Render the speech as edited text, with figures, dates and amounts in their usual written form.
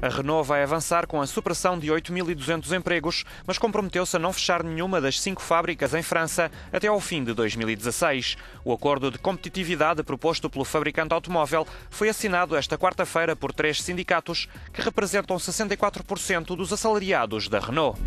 A Renault vai avançar com a supressão de 8.200 empregos, mas comprometeu-se a não fechar nenhuma das 5 fábricas em França até ao fim de 2016. O acordo de competitividade proposto pelo fabricante automóvel foi assinado esta quarta-feira por 3 sindicatos que representam 64% dos assalariados da Renault.